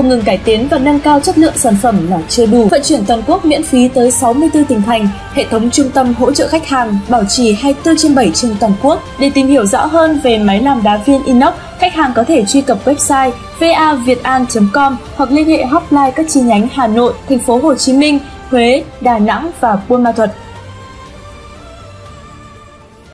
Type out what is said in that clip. không ngừng cải tiến và nâng cao chất lượng sản phẩm là chưa đủ. Vận chuyển toàn quốc miễn phí tới 64 tỉnh thành, hệ thống trung tâm hỗ trợ khách hàng bảo trì 24/7 trên toàn quốc. Để tìm hiểu rõ hơn về máy làm đá viên inox, khách hàng có thể truy cập website vavietan.com hoặc liên hệ hotline các chi nhánh Hà Nội, Thành phố Hồ Chí Minh, Huế, Đà Nẵng và Buôn Ma Thuột.